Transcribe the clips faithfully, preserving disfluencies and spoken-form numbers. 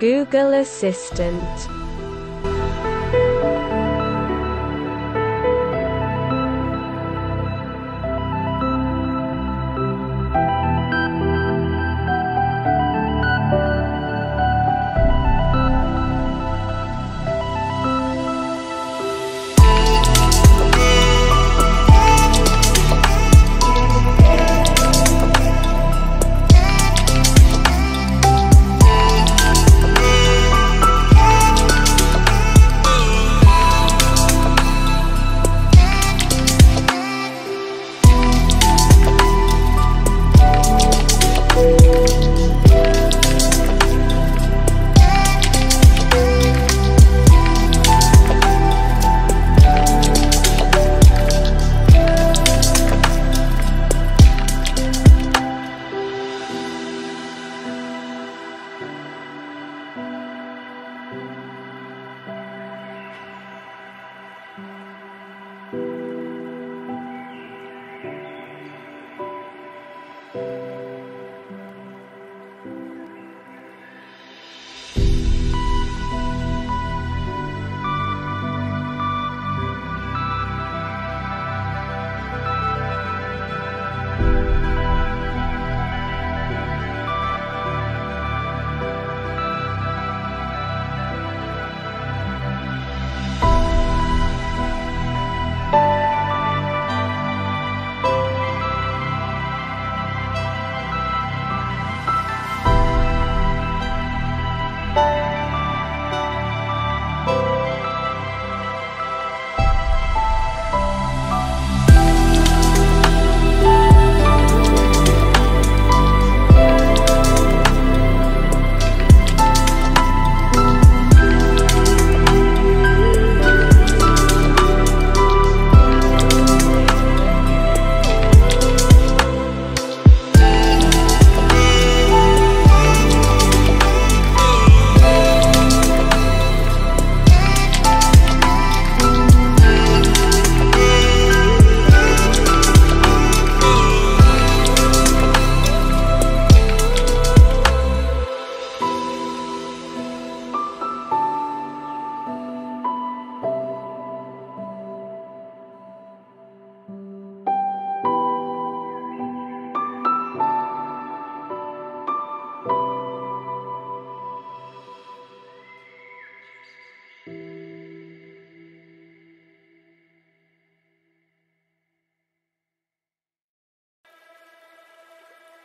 Google Assistant.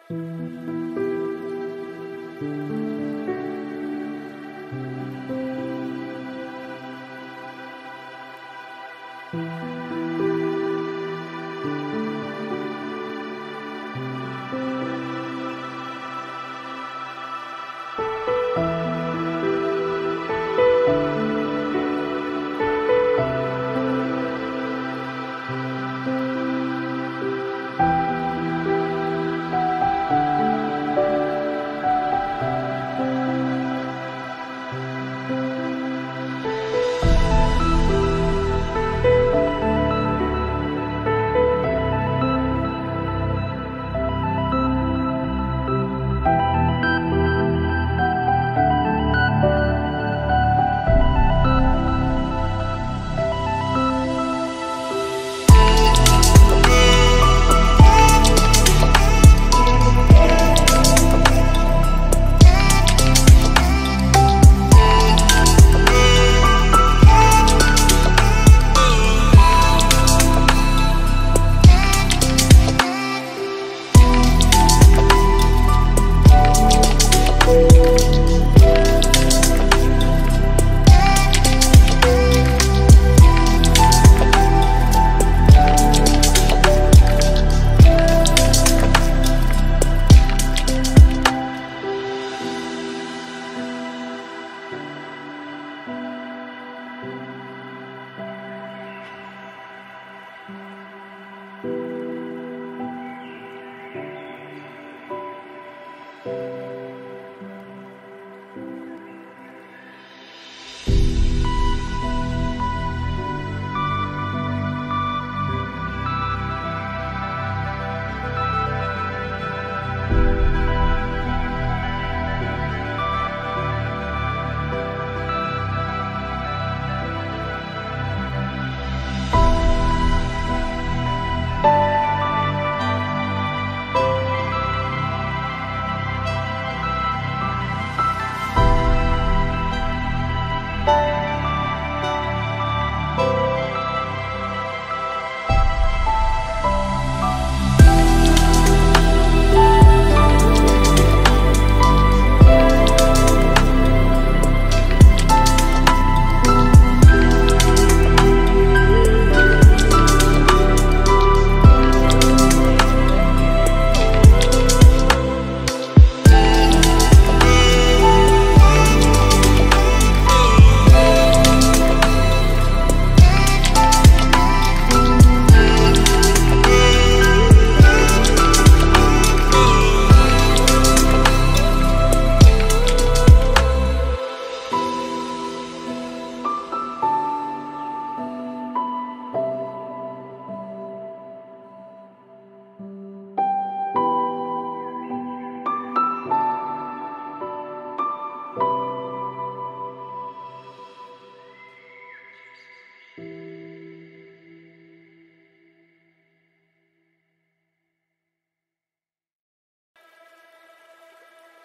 Thank you.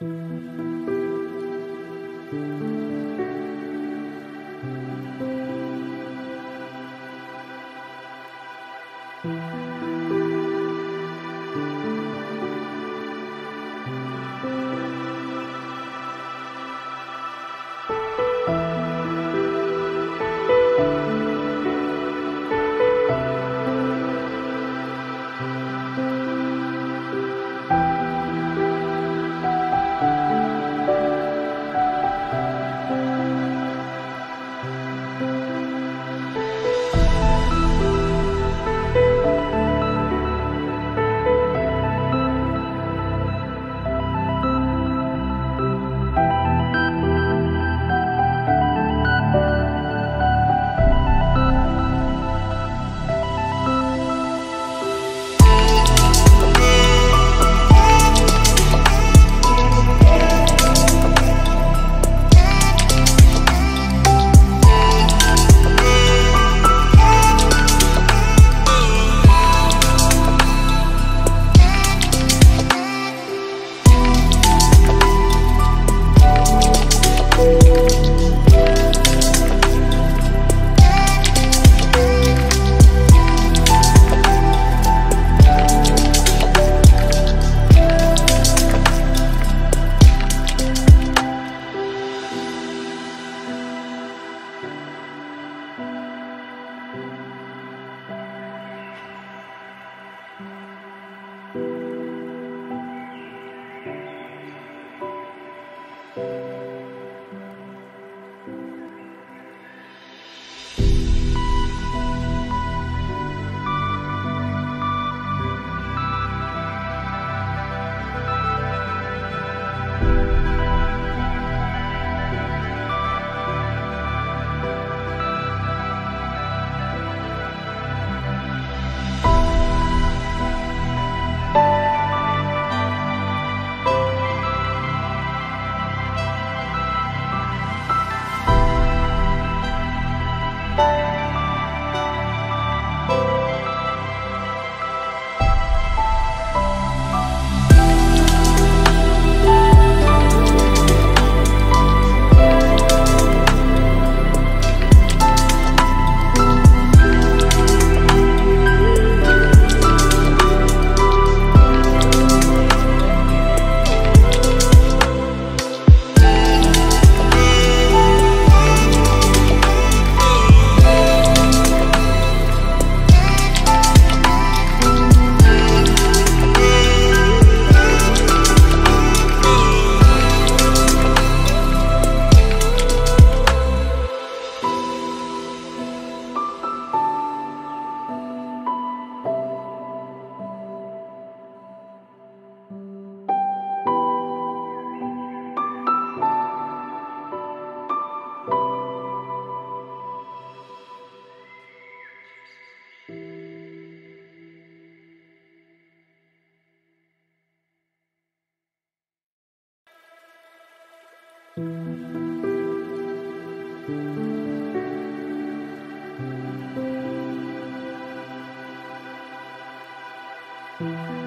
You. Thank you.